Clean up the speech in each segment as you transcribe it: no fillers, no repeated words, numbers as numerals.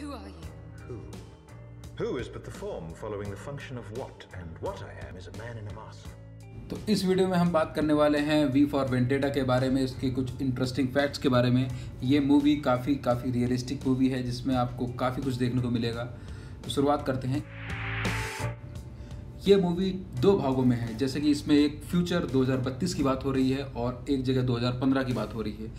Who are you? Who is but the form following the function of what, and what I am is a man in a mask. तो इस video में हम बात करने वाले हैं वी फॉर वेंडेटा के बारे में, इसके कुछ इंटरेस्टिंग फैक्ट्स के बारे में। ये मूवी काफ़ी रियलिस्टिक मूवी है जिसमें आपको काफ़ी कुछ देखने को मिलेगा। तो शुरुआत करते हैं। ये मूवी दो भागों में है, जैसे कि इसमें एक फ्यूचर 2032 की बात हो रही है और एक जगह 2015 की बात हो रही है।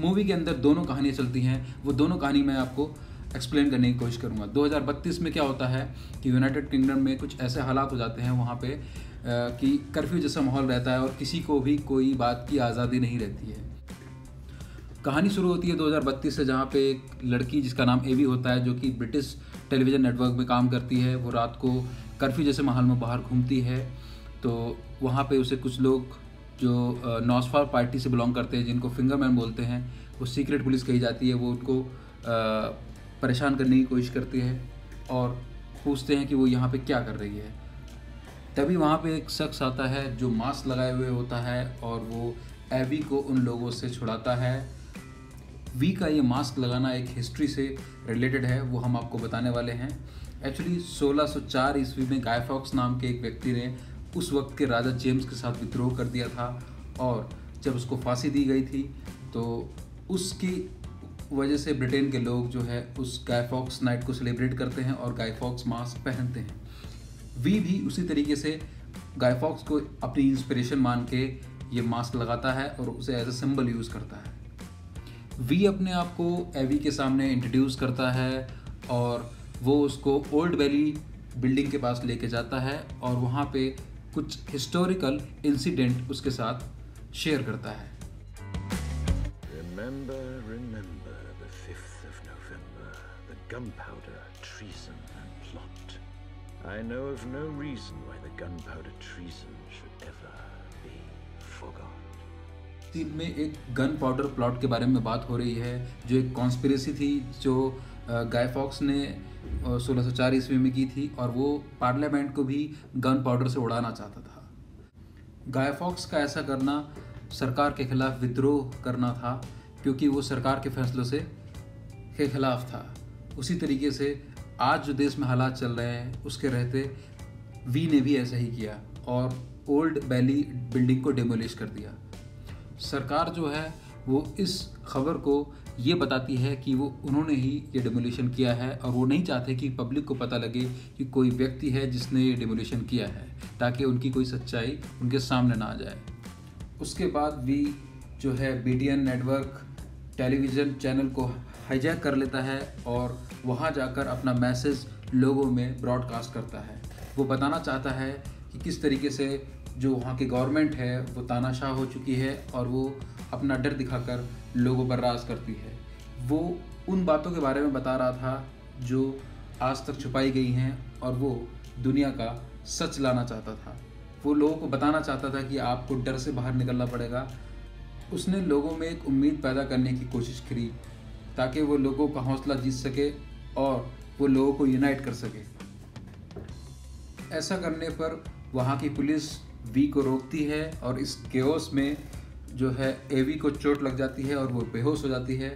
मूवी के अंदर दोनों कहानियाँ चलती हैं, वो दोनों कहानी मैं आपको एक्सप्लेन करने की कोशिश करूँगा। 2032 में क्या होता है कि यूनाइटेड किंगडम में कुछ ऐसे हालात हो जाते हैं वहाँ पे कि कर्फ्यू जैसा माहौल रहता है और किसी को भी कोई बात की आज़ादी नहीं रहती है। कहानी शुरू होती है 2032 से, जहाँ पे एक लड़की जिसका नाम एवी होता है, जो कि ब्रिटिश टेलीविज़न नेटवर्क में काम करती है, वो रात को कर्फ्यू जैसे माहौल में बाहर घूमती है। तो वहाँ पर उसे कुछ लोग जो नॉर्सफायर पार्टी से बिलोंग करते हैं, जिनको फिंगरमैन बोलते हैं, वो सीक्रेट पुलिस कही जाती है, वो उनको परेशान करने की कोशिश करती है और पूछते हैं कि वो यहाँ पे क्या कर रही है। तभी वहाँ पे एक शख्स आता है जो मास्क लगाए हुए होता है और वो एवी को उन लोगों से छुड़ाता है। वी का ये मास्क लगाना एक हिस्ट्री से रिलेटेड है, वो हम आपको बताने वाले हैं। एक्चुअली 1604 ईस्वी में गाय फॉक्स नाम के एक व्यक्ति ने उस वक्त के राजा जेम्स के साथ विद्रोह कर दिया था और जब उसको फांसी दी गई थी तो उसकी वजह से ब्रिटेन के लोग जो है उस गाय फॉक्स नाइट को सेलिब्रेट करते हैं और गाय फॉक्स मास्क पहनते हैं। वी भी उसी तरीके से गाय फॉक्स को अपनी इंस्पिरेशन मान के ये मास्क लगाता है और उसे एज ए सिंबल यूज़ करता है। वी अपने आप को एवी के सामने इंट्रोड्यूस करता है और वो उसको ओल्ड वैली बिल्डिंग के पास लेके जाता है और वहाँ पे कुछ हिस्टोरिकल इंसिडेंट उसके साथ शेयर करता है। Remember the 5th of November, the gunpowder, treason and plot. I know of no reason why the gunpowder treason should ever be forgotten. Team में एक गन पाउडर प्लॉट के बारे में बात हो रही है, जो एक कॉन्स्पिरेसी थी जो गाय फॉक्स ने 1604 ईस्वी में की थी और वो पार्लियामेंट को भी गन पाउडर से उड़ाना चाहता था। गाय फॉक्स का ऐसा करना सरकार के खिलाफ विद्रोह करना था, क्योंकि वो सरकार के फैसलों के खिलाफ था। उसी तरीके से आज जो देश में हालात चल रहे हैं उसके रहते वी ने भी ऐसा ही किया और ओल्ड बैली बिल्डिंग को डिमोलिश कर दिया। सरकार जो है वो इस खबर को ये बताती है कि वो उन्होंने ही ये डिमोलिशन किया है और वो नहीं चाहते कि पब्लिक को पता लगे कि कोई व्यक्ति है जिसने ये डिमोलिशन किया है, ताकि उनकी कोई सच्चाई उनके सामने ना आ जाए। उसके बाद वी जो है BDN नेटवर्क टेलीविज़न चैनल को हाईजैक कर लेता है और वहाँ जाकर अपना मैसेज लोगों में ब्रॉडकास्ट करता है। वो बताना चाहता है कि किस तरीके से जो वहाँ की गवर्नमेंट है वो तानाशाह हो चुकी है और वो अपना डर दिखाकर लोगों पर राज करती है। वो उन बातों के बारे में बता रहा था जो आज तक छुपाई गई हैं और वो दुनिया का सच लाना चाहता था। वो लोगों को बताना चाहता था कि आपको डर से बाहर निकलना पड़ेगा। उसने लोगों में एक उम्मीद पैदा करने की कोशिश करी ताकि वो लोगों का हौसला जीत सके और वो लोगों को यूनाइट कर सके। ऐसा करने पर वहाँ की पुलिस वी को रोकती है और इस केओस में जो है एवी को चोट लग जाती है और वो बेहोश हो जाती है।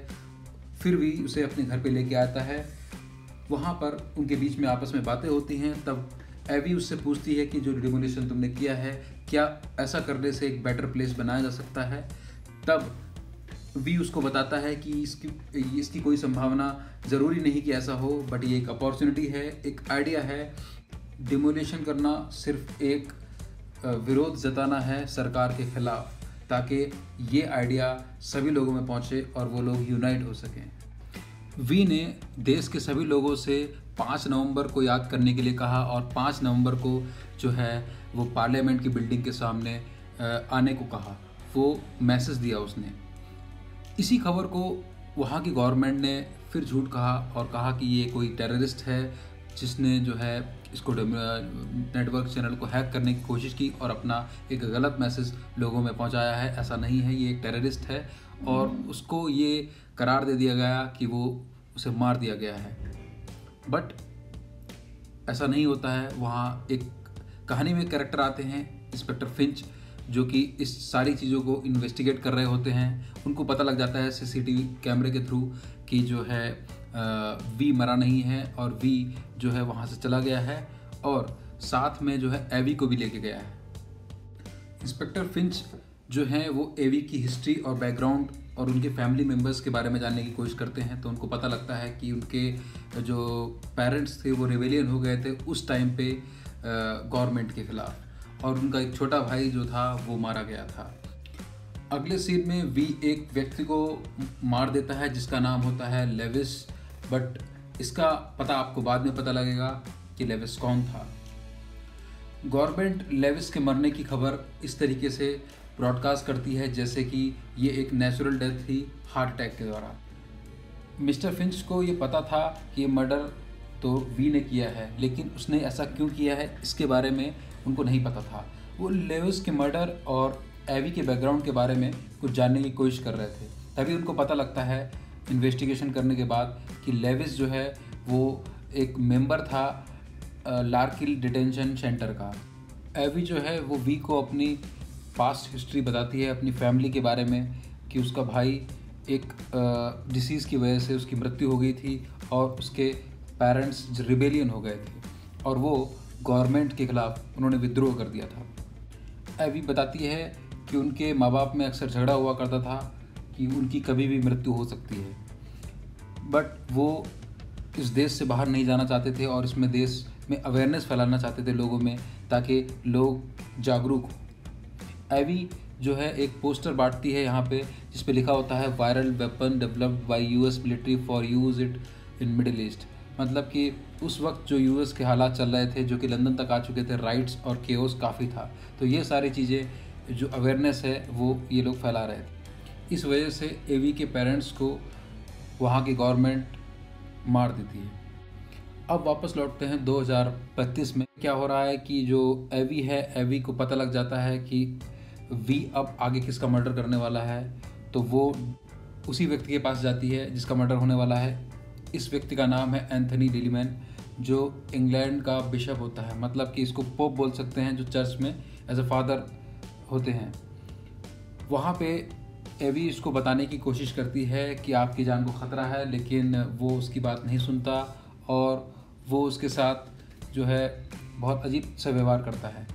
फिर वी उसे अपने घर पे लेके आता है। वहाँ पर उनके बीच में आपस में बातें होती हैं। तब एवी उससे पूछती है कि जो डिमोलिशन तुमने किया है, क्या ऐसा करने से एक बेटर प्लेस बनाया जा सकता है? तब वी उसको बताता है कि इसकी कोई संभावना ज़रूरी नहीं कि ऐसा हो, बट ये एक अपॉर्चुनिटी है, एक आइडिया है। डिमोलिशन करना सिर्फ एक विरोध जताना है सरकार के खिलाफ, ताकि ये आइडिया सभी लोगों में पहुंचे और वो लोग यूनाइट हो सकें। वी ने देश के सभी लोगों से 5 नवंबर को याद करने के लिए कहा और 5 नवंबर को जो है वो पार्लियामेंट की बिल्डिंग के सामने आने को कहा। वो मैसेज दिया उसने। इसी खबर को वहाँ की गवर्नमेंट ने फिर झूठ कहा और कहा कि ये कोई टेररिस्ट है जिसने जो है इसको नेटवर्क चैनल को हैक करने की कोशिश की और अपना एक गलत मैसेज लोगों में पहुँचाया है। ऐसा नहीं है, ये एक टेररिस्ट है और उसको ये करार दे दिया गया कि वो उसे मार दिया गया है। बट ऐसा नहीं होता है। वहाँ एक कहानी में कैरेक्टर आते हैं, इंस्पेक्टर फिंच, जो कि इस सारी चीज़ों को इन्वेस्टिगेट कर रहे होते हैं। उनको पता लग जाता है CCTV कैमरे के थ्रू कि जो है वी मरा नहीं है और वी जो है वहाँ से चला गया है और साथ में जो है एवी को भी लेके गया है। इंस्पेक्टर फिंच जो हैं वो एवी की हिस्ट्री और बैकग्राउंड और उनके फैमिली मेम्बर्स के बारे में जानने की कोशिश करते हैं, तो उनको पता लगता है कि उनके जो पेरेंट्स थे वो रिवेलियन हो गए थे उस टाइम पे गवर्नमेंट के ख़िलाफ़, और उनका एक छोटा भाई जो था वो मारा गया था। अगले सीन में वी एक व्यक्ति को मार देता है जिसका नाम होता है लेविस, बट इसका पता आपको बाद में पता लगेगा कि लेविस कौन था। गवर्नमेंट लेविस के मरने की खबर इस तरीके से ब्रॉडकास्ट करती है जैसे कि ये एक नेचुरल डेथ थी हार्ट अटैक के द्वारा। मिस्टर फिंच को ये पता था कि ये मर्डर तो वी ने किया है, लेकिन उसने ऐसा क्यों किया है इसके बारे में उनको नहीं पता था। वो लेविस के मर्डर और एवी के बैकग्राउंड के बारे में कुछ जानने की कोशिश कर रहे थे, तभी उनको पता लगता है इन्वेस्टिगेशन करने के बाद कि लेविस जो है वो एक मेंबर था लार्किल डिटेंशन सेंटर का। एवी जो है वो वी को अपनी पास्ट हिस्ट्री बताती है, अपनी फैमिली के बारे में, कि उसका भाई एक डिसीज़ की वजह से उसकी मृत्यु हो गई थी और उसके पेरेंट्स रिबेलियन हो गए थे और वो गवर्नमेंट के ख़िलाफ़ उन्होंने विद्रोह कर दिया था। एवी बताती है कि उनके माँ बाप में अक्सर झगड़ा हुआ करता था कि उनकी कभी भी मृत्यु हो सकती है, बट वो इस देश से बाहर नहीं जाना चाहते थे और इसमें देश में अवेयरनेस फैलाना चाहते थे लोगों में ताकि लोग जागरूक हों। एवी जो है एक पोस्टर बांटती है यहाँ पे जिस पे लिखा होता है viral weapon developed by US military for use it in Middle East, मतलब कि उस वक्त जो यूएस के हालात चल रहे थे जो कि लंदन तक आ चुके थे, राइट्स और केओस काफ़ी था, तो ये सारी चीज़ें जो अवेयरनेस है वो ये लोग फैला रहे थे। इस वजह से एवी के पेरेंट्स को वहाँ की गवर्नमेंट मार देती है। अब वापस लौटते हैं 2035 में। क्या हो रहा है कि जो एवी है, एवी को पता लग जाता है कि वी अब आगे किसका मर्डर करने वाला है, तो वो उसी व्यक्ति के पास जाती है जिसका मर्डर होने वाला है। इस व्यक्ति का नाम है एंथनी लिलिमैन, जो इंग्लैंड का बिशप होता है, मतलब कि इसको पोप बोल सकते हैं, जो चर्च में एज अ फादर होते हैं। वहाँ पे एवी इसको बताने की कोशिश करती है कि आपकी जान को ख़तरा है, लेकिन वो उसकी बात नहीं सुनता और वो उसके साथ जो है बहुत अजीब सा व्यवहार करता है।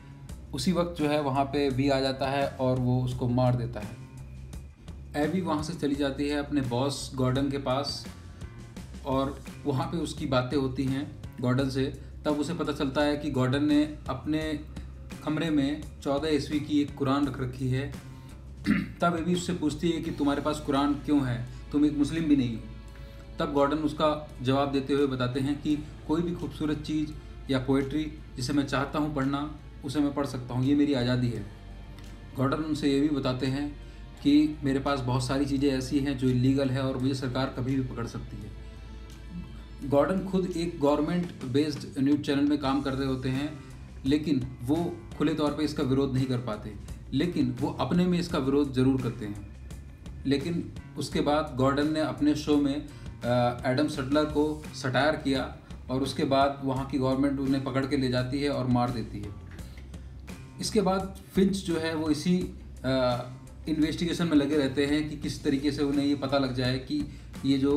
उसी वक्त जो है वहाँ पे वी आ जाता है और वो उसको मार देता है। एवी वहाँ से चली जाती है अपने बॉस गॉर्डन के पास और वहाँ पे उसकी बातें होती हैं गॉर्डन से। तब उसे पता चलता है कि गॉर्डन ने अपने कमरे में 14 ईस्वी की एक कुरान रख रखी है। तब एवी उससे पूछती है कि तुम्हारे पास कुरान क्यों है, तुम एक मुस्लिम भी नहीं हो। तब गॉर्डन उसका जवाब देते हुए बताते हैं कि कोई भी खूबसूरत चीज़ या पोइट्री जिसे मैं चाहता हूँ पढ़ना, उसे मैं पढ़ सकता हूँ, ये मेरी आज़ादी है। गॉर्डन उनसे ये भी बताते हैं कि मेरे पास बहुत सारी चीज़ें ऐसी हैं जो इलीगल है और मुझे सरकार कभी भी पकड़ सकती है। गॉर्डन खुद एक गवर्नमेंट बेस्ड न्यूज़ चैनल में काम कर रहे होते हैं, लेकिन वो खुले तौर पर इसका विरोध नहीं कर पाते, लेकिन वो अपने में इसका विरोध ज़रूर करते हैं। लेकिन उसके बाद गॉर्डन ने अपने शो में एडम सटलर को सटायर किया और उसके बाद वहाँ की गवर्नमेंट उन्हें पकड़ के ले जाती है और मार देती है। इसके बाद फिंच जो है वो इसी इन्वेस्टिगेशन में लगे रहते हैं कि किस तरीके से उन्हें ये पता लग जाए कि ये जो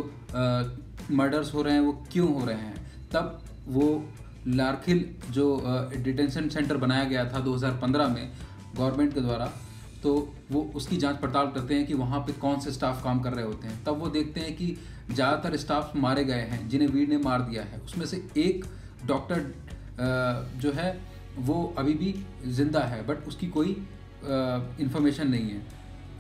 मर्डर्स हो रहे हैं वो क्यों हो रहे हैं। तब वो लार्किल जो डिटेंशन सेंटर बनाया गया था 2015 में गवर्नमेंट के द्वारा, तो वो उसकी जांच पड़ताल करते हैं कि वहाँ पे कौन से स्टाफ काम कर रहे होते हैं। तब वो देखते हैं कि ज़्यादातर स्टाफ मारे गए हैं जिन्हें वीर ने मार दिया है, उसमें से एक डॉक्टर जो है वो अभी भी जिंदा है, बट उसकी कोई इन्फॉर्मेशन नहीं है।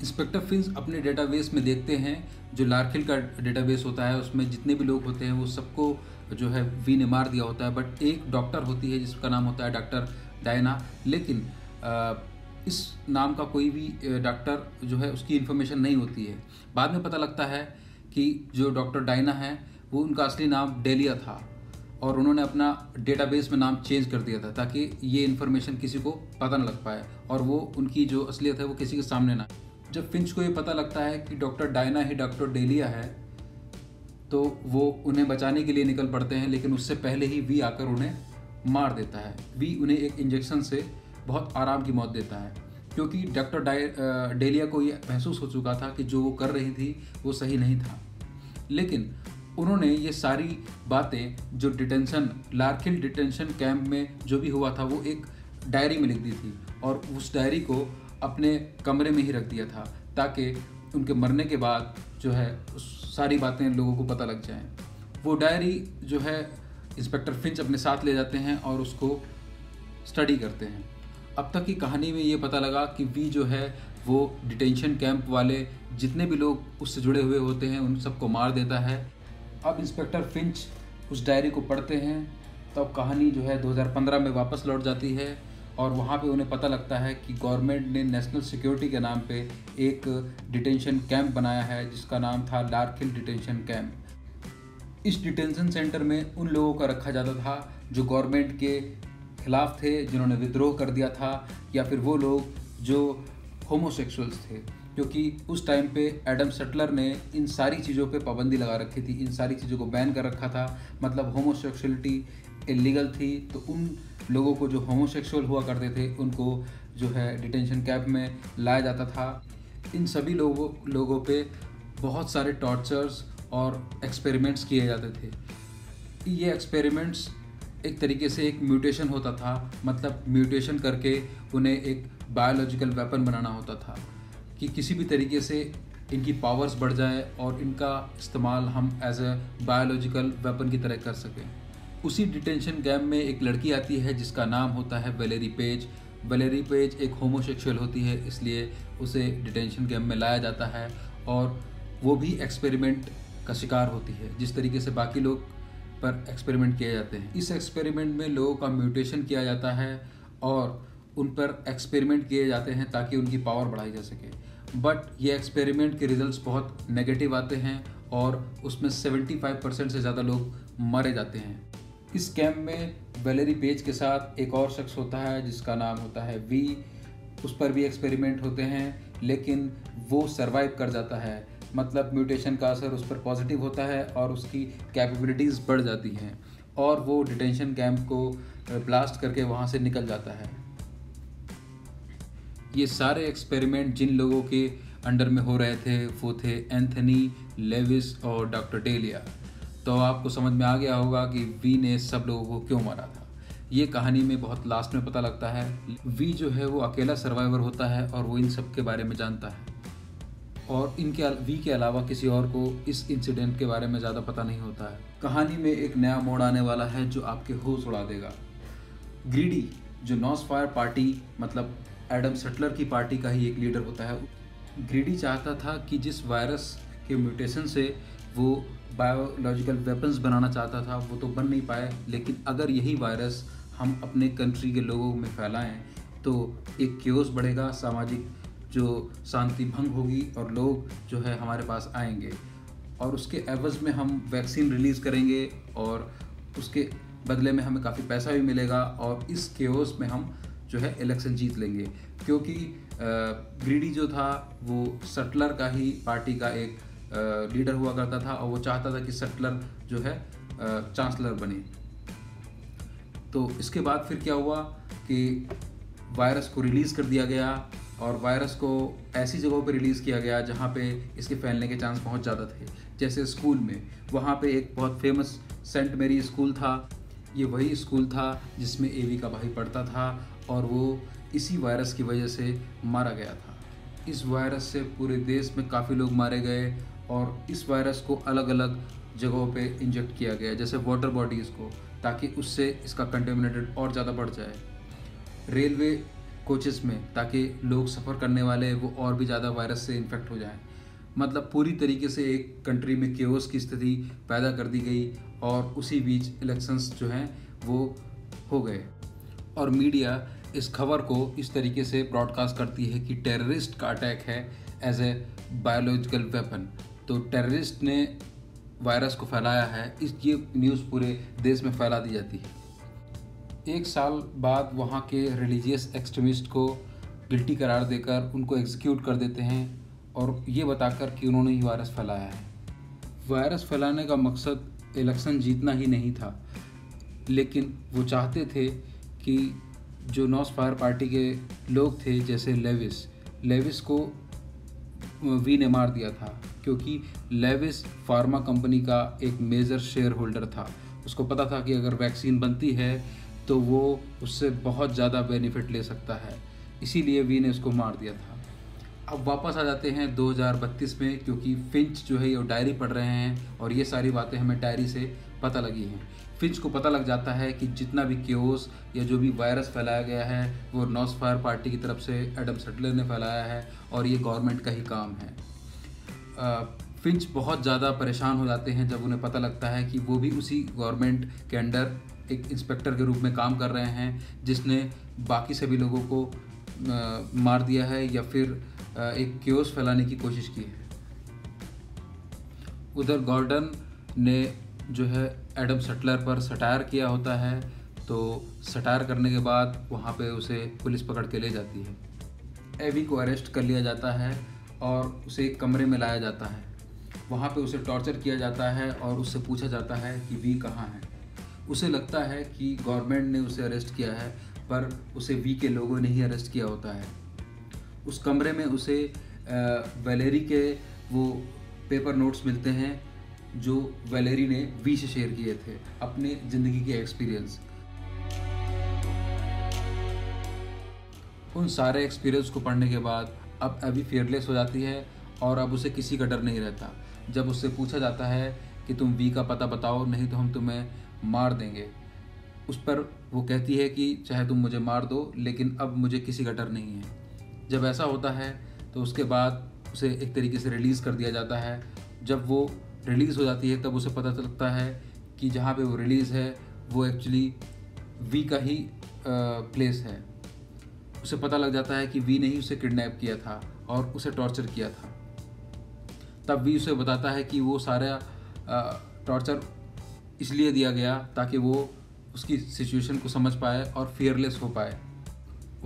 इंस्पेक्टर फिंच अपने डेटाबेस में देखते हैं, जो लार्किल का डेटाबेस होता है उसमें जितने भी लोग होते हैं वो सबको जो है वी ने मार दिया होता है, बट एक डॉक्टर होती है जिसका नाम होता है डॉक्टर डायना, लेकिन इस नाम का कोई भी डॉक्टर जो है उसकी इन्फॉर्मेशन नहीं होती है। बाद में पता लगता है कि जो डॉक्टर डायना है वो उनका असली नाम डेलिया था और उन्होंने अपना डेटाबेस में नाम चेंज कर दिया था ताकि ये इन्फॉर्मेशन किसी को पता न लग पाए और वो उनकी जो असलियत है वो किसी के सामने ना। जब फिंच को ये पता लगता है कि डॉक्टर डायना ही डॉक्टर डेलिया है, तो वो उन्हें बचाने के लिए निकल पड़ते हैं, लेकिन उससे पहले ही वी आकर उन्हें मार देता है। वी उन्हें एक इंजेक्शन से बहुत आराम की मौत देता है, क्योंकि डॉक्टर डेलिया को ये महसूस हो चुका था कि जो वो कर रही थी वो सही नहीं था। लेकिन उन्होंने ये सारी बातें जो डिटेंशन लार्किल डिटेंशन कैंप में जो भी हुआ था वो एक डायरी में लिख दी थी और उस डायरी को अपने कमरे में ही रख दिया था ताकि उनके मरने के बाद जो है सारी बातें लोगों को पता लग जाएं। वो डायरी जो है इंस्पेक्टर फिंच अपने साथ ले जाते हैं और उसको स्टडी करते हैं। अब तक की कहानी में ये पता लगा कि वी जो है वो डिटेंशन कैंप वाले जितने भी लोग उससे जुड़े हुए होते हैं उन सबको मार देता है। अब इंस्पेक्टर फिंच उस डायरी को पढ़ते हैं तब तो कहानी जो है 2015 में वापस लौट जाती है और वहाँ पे उन्हें पता लगता है कि गवर्नमेंट ने नेशनल सिक्योरिटी के नाम पे एक डिटेंशन कैंप बनाया है जिसका नाम था लार्किल डिटेंशन कैंप। इस डिटेंशन सेंटर में उन लोगों का रखा जाता था जो गवर्नमेंट के खिलाफ थे, जिन्होंने विद्रोह कर दिया था, या फिर वो लोग जो होमोसेक्सुअल्स थे, क्योंकि उस टाइम पे एडम सटलर ने इन सारी चीज़ों पे पाबंदी लगा रखी थी, इन सारी चीज़ों को बैन कर रखा था। मतलब होमोसेक्सुअलिटी इलीगल थी, तो उन लोगों को जो होमोसेक्सुअल हुआ करते थे उनको जो है डिटेंशन कैंप में लाया जाता था। इन सभी लोगों पे बहुत सारे टॉर्चर्स और एक्सपेरिमेंट्स किए जाते थे। ये एक्सपेरिमेंट्स एक तरीके से एक म्यूटेशन होता था, मतलब म्यूटेशन करके उन्हें एक बायोलॉजिकल वेपन बनाना होता था कि किसी भी तरीके से इनकी पावर्स बढ़ जाए और इनका इस्तेमाल हम एज ए बायोलॉजिकल वेपन की तरह कर सकें। उसी डिटेंशन कैंप में एक लड़की आती है जिसका नाम होता है वैलेरी पेज। वैलेरी पेज एक होमोसेक्सुअल होती है, इसलिए उसे डिटेंशन कैंप में लाया जाता है और वो भी एक्सपेरिमेंट का शिकार होती है, जिस तरीके से बाकी लोग पर एक्सपेरिमेंट किए जाते हैं। इस एक्सपेरिमेंट में लोगों का म्यूटेशन किया जाता है और उन पर एक्सपेरिमेंट किए जाते हैं ताकि उनकी पावर बढ़ाई जा सके। बट ये एक्सपेरिमेंट के रिजल्ट्स बहुत नेगेटिव आते हैं और उसमें 75% से ज़्यादा लोग मारे जाते हैं। इस कैंप में वैलेरी पेज के साथ एक और शख्स होता है जिसका नाम होता है वी। उस पर भी एक्सपेरिमेंट होते हैं लेकिन वो सर्वाइव कर जाता है, मतलब म्यूटेशन का असर उस पर पॉजिटिव होता है और उसकी कैपेबिलिटीज़ बढ़ जाती हैं और वो डिटेंशन कैंप को ब्लास्ट करके वहाँ से निकल जाता है। ये सारे एक्सपेरिमेंट जिन लोगों के अंडर में हो रहे थे वो थे एंथनी, लेविस और डॉक्टर डेलिया। तो आपको समझ में आ गया होगा कि वी ने सब लोगों को क्यों मारा था। ये कहानी में बहुत लास्ट में पता लगता है। वी जो है वो अकेला सर्वाइवर होता है और वो इन सब के बारे में जानता है और इनके वी के अलावा किसी और को इस इंसिडेंट के बारे में ज़्यादा पता नहीं होता है। कहानी में एक नया मोड़ आने वाला है जो आपके होश उड़ा देगा। ग्रीडी जो नॉर्सफायर पार्टी मतलब एडम सटलर की पार्टी का ही एक लीडर होता है, ग्रीडी चाहता था कि जिस वायरस के म्यूटेशन से वो बायोलॉजिकल वेपन्स बनाना चाहता था वो तो बन नहीं पाए, लेकिन अगर यही वायरस हम अपने कंट्री के लोगों में फैलाएं तो एक क्योस बढ़ेगा, सामाजिक जो शांति भंग होगी और लोग जो है हमारे पास आएंगे और उसके एवज में हम वैक्सीन रिलीज़ करेंगे और उसके बदले में हमें काफ़ी पैसा भी मिलेगा और इस केओस में हम जो है इलेक्शन जीत लेंगे। क्योंकि ग्रीडी जो था वो सटलर का ही पार्टी का एक लीडर हुआ करता था और वो चाहता था कि सटलर जो है चांसलर बने। तो इसके बाद फिर क्या हुआ कि वायरस को रिलीज़ कर दिया गया और वायरस को ऐसी जगहों पर रिलीज़ किया गया जहाँ पे इसके फैलने के चांस बहुत ज़्यादा थे, जैसे स्कूल में। वहाँ पे एक बहुत फेमस सेंट मेरी स्कूल था। ये वही स्कूल था जिसमें एवी का भाई पढ़ता था और वो इसी वायरस की वजह से मारा गया था। इस वायरस से पूरे देश में काफ़ी लोग मारे गए और इस वायरस को अलग अलग जगहों पे इंजेक्ट किया गया, जैसे वाटर बॉडीज़ को, ताकि उससे इसका कंटेमिनेटेड और ज़्यादा बढ़ जाए। रेलवे कोचेस में, ताकि लोग सफ़र करने वाले वो और भी ज़्यादा वायरस से इन्फेक्ट हो जाएं। मतलब पूरी तरीके से एक कंट्री में केओस की स्थिति पैदा कर दी गई और उसी बीच इलेक्शंस जो हैं वो हो गए। और मीडिया इस खबर को इस तरीके से ब्रॉडकास्ट करती है कि टेररिस्ट का अटैक है एज ए बायोलॉजिकल वेपन, तो टेररिस्ट ने वायरस को फैलाया है। ये न्यूज़ पूरे देश में फैला दी जाती है। एक साल बाद वहाँ के रिलीजियस एक्सट्रीमिस्ट को गिल्टी करार देकर उनको एग्जीक्यूट कर देते हैं और ये बताकर कि उन्होंने ही वायरस फैलाया है। वायरस फैलाने का मकसद इलेक्शन जीतना ही नहीं था, लेकिन वो चाहते थे कि जो नॉर्सफायर पार्टी के लोग थे, जैसे लेविस को वी ने मार दिया था क्योंकि लेविस फार्मा कंपनी का एक मेजर शेयर होल्डर था। उसको पता था कि अगर वैक्सीन बनती है तो वो उससे बहुत ज़्यादा बेनिफिट ले सकता है, इसीलिए वी ने उसको मार दिया था। अब वापस आ जाते हैं 2032 में, क्योंकि फिंच जो है वो डायरी पढ़ रहे हैं और ये सारी बातें हमें डायरी से पता लगी हैं। फिंच को पता लग जाता है कि जितना भी केओस या जो भी वायरस फैलाया गया है वो नॉर्सफायर पार्टी की तरफ से एडम सटलर ने फैलाया है और ये गवर्नमेंट का ही काम है। फिंच बहुत ज़्यादा परेशान हो जाते हैं जब उन्हें पता लगता है कि वो भी उसी गवर्नमेंट के अंडर एक इंस्पेक्टर के रूप में काम कर रहे हैं जिसने बाकी सभी लोगों को मार दिया है या फिर एक क्योस फैलाने की कोशिश की है। उधर गॉर्डन ने जो है एडम सटलर पर सटायर किया होता है, तो सटायर करने के बाद वहाँ पे उसे पुलिस पकड़ के ले जाती है। एवी को अरेस्ट कर लिया जाता है और उसे एक कमरे में लाया जाता है। वहाँ पे उसे टॉर्चर किया जाता है और उससे पूछा जाता है कि वी कहाँ है। उसे लगता है कि गवर्नमेंट ने उसे अरेस्ट किया है, पर उसे वी के लोगों ने ही अरेस्ट किया होता है। उस कमरे में उसे वैलेरी के वो पेपर नोट्स मिलते हैं जो वैलेरी ने वी से शेयर किए थे अपने ज़िंदगी के एक्सपीरियंस। उन सारे एक्सपीरियंस को पढ़ने के बाद अब एवी फियरलेस हो जाती है और अब उसे किसी का डर नहीं रहता। जब उससे पूछा जाता है कि तुम वी का पता बताओ नहीं तो हम तुम्हें मार देंगे, उस पर वो कहती है कि चाहे तुम मुझे मार दो लेकिन अब मुझे किसी का डर नहीं है। जब ऐसा होता है तो उसके बाद उसे एक तरीके से रिलीज़ कर दिया जाता है। जब वो रिलीज़ हो जाती है तब उसे पता चलता है कि जहाँ पे वो रिलीज़ है वो एक्चुअली वी का ही प्लेस है। उसे पता लग जाता है कि वी ने ही उसे किडनैप किया था और उसे टॉर्चर किया था। तब वी उसे बताता है कि वो सारा टॉर्चर इसलिए दिया गया ताकि वो उसकी सिचुएशन को समझ पाए और फियरलेस हो पाए।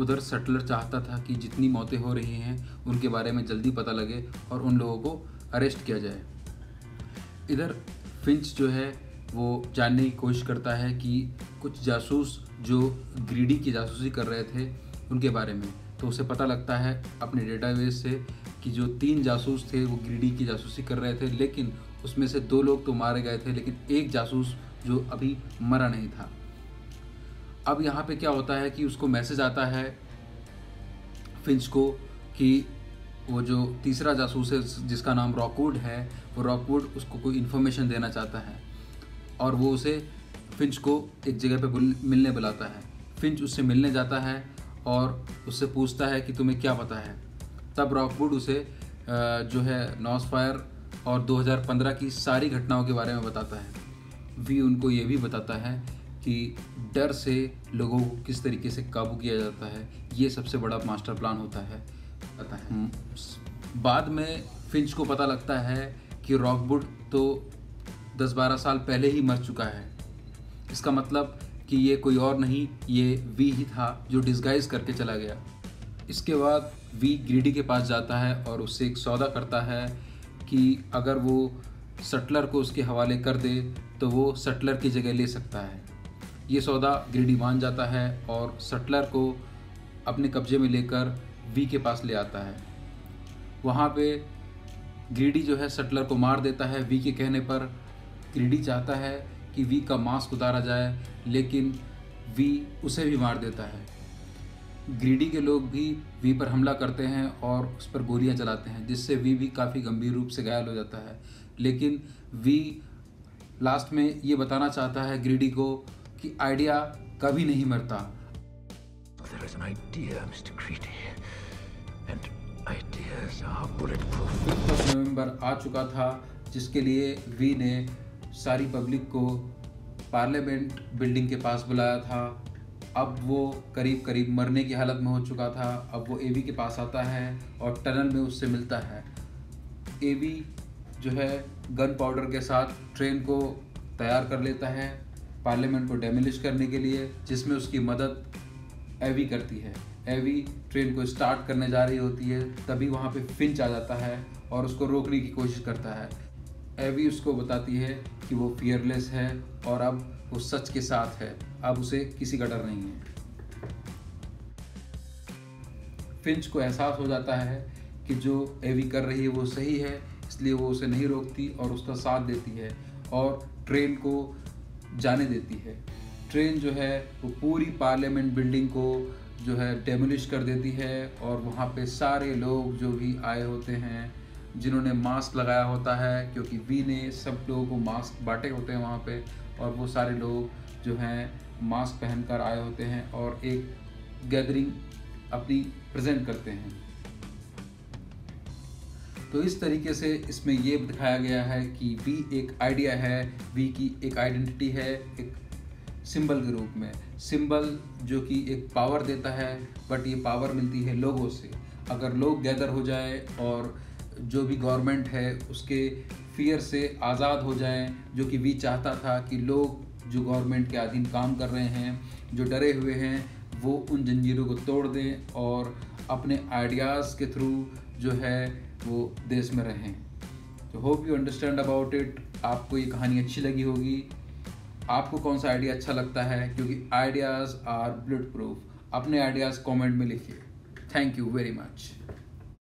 उधर सटलर चाहता था कि जितनी मौतें हो रही हैं उनके बारे में जल्दी पता लगे और उन लोगों को अरेस्ट किया जाए। इधर फिंच जो है वो जानने की कोशिश करता है कि कुछ जासूस जो ग्रीडी की जासूसी कर रहे थे उनके बारे में, तो उसे पता लगता है अपने डेटाबेस से कि जो 3 जासूस थे वो ग्रीडी की जासूसी कर रहे थे, लेकिन उसमें से 2 लोग तो मारे गए थे लेकिन एक जासूस जो अभी मरा नहीं था। अब यहाँ पे क्या होता है कि उसको मैसेज आता है फिंच को कि वो जो तीसरा जासूस है जिसका नाम रॉकवुड है, वो रॉकवुड उसको कोई इन्फॉर्मेशन देना चाहता है और वो उसे फिंच को एक जगह पे मिलने बुलाता है। फिंच उससे मिलने जाता है और उससे पूछता है कि तुम्हें क्या पता है। तब रॉकवुड उसे जो है नॉर्सफायर और 2015 की सारी घटनाओं के बारे में बताता है। वी उनको ये भी बताता है कि डर से लोगों को किस तरीके से काबू किया जाता है, ये सबसे बड़ा मास्टर प्लान होता है। बाद में फिंच को पता लगता है कि रॉकवुड तो 10-12 साल पहले ही मर चुका है। इसका मतलब कि ये कोई और नहीं, ये वी ही था जो डिस्गाइज करके चला गया। इसके बाद वी ग्रीडी के पास जाता है और उससे एक सौदा करता है कि अगर वो सटलर को उसके हवाले कर दे तो वो सटलर की जगह ले सकता है। ये सौदा ग्रीडी मान जाता है और सटलर को अपने कब्जे में लेकर वी के पास ले आता है। वहाँ पे ग्रीडी जो है सटलर को मार देता है वी के कहने पर। ग्रीडी चाहता है कि वी का मास्क उतारा जाए लेकिन वी उसे भी मार देता है। ग्रीडी के लोग भी वी पर हमला करते हैं और उस पर गोलियाँ चलाते हैं जिससे वी भी काफ़ी गंभीर रूप से घायल हो जाता है। लेकिन वी लास्ट में ये बताना चाहता है ग्रीडी को कि आइडिया कभी नहीं मरता। There is an idea, Mr. Greedy, and ideas are bulletproof. 1 नवंबर आ चुका था जिसके लिए वी ने सारी पब्लिक को पार्लियामेंट बिल्डिंग के पास बुलाया था। अब वो करीब करीब मरने की हालत में हो चुका था। अब वो एवी के पास आता है और टनल में उससे मिलता है। एवी जो है गन पाउडर के साथ ट्रेन को तैयार कर लेता है पार्लियामेंट को डेमोलिश करने के लिए, जिसमें उसकी मदद एवी करती है। एवी ट्रेन को स्टार्ट करने जा रही होती है तभी वहाँ पे फिंच आ जाता है और उसको रोकने की कोशिश करता है। एवी उसको बताती है कि वो फियरलेस है और अब वो सच के साथ है, अब उसे किसी का डर नहीं है। फिंच को एहसास हो जाता है कि जो एवी कर रही है वो सही है, इसलिए वो उसे नहीं रोकती और उसका साथ देती है और ट्रेन को जाने देती है। ट्रेन जो है वो पूरी पार्लियामेंट बिल्डिंग को जो है डेमोलिश कर देती है और वहाँ पे सारे लोग जो भी आए होते हैं जिन्होंने मास्क लगाया होता है, क्योंकि वी ने सब लोगों को मास्क बांटे होते हैं वहाँ पे, और वो सारे लोग जो हैं मास्क पहनकर आए होते हैं और एक गैदरिंग अपनी प्रेजेंट करते हैं। तो इस तरीके से इसमें ये दिखाया गया है कि वी एक आइडिया है, वी की एक आइडेंटिटी है एक सिंबल के रूप में, सिंबल जो कि एक पावर देता है, बट ये पावर मिलती है लोगों से। अगर लोग गैदर हो जाए और जो भी गवर्नमेंट है उसके फियर से आज़ाद हो जाएं, जो कि वी चाहता था कि लोग जो गवर्नमेंट के अधीन काम कर रहे हैं, जो डरे हुए हैं, वो उन जंजीरों को तोड़ दें और अपने आइडियाज़ के थ्रू जो है वो देश में रहें। तो hope you understand about it. आपको ये कहानी अच्छी लगी होगी। आपको कौन सा आइडिया अच्छा लगता है? क्योंकि आइडियाज़ आर बुलेट प्रूफ। अपने आइडियाज़ कमेंट में लिखिए। Thank you very much.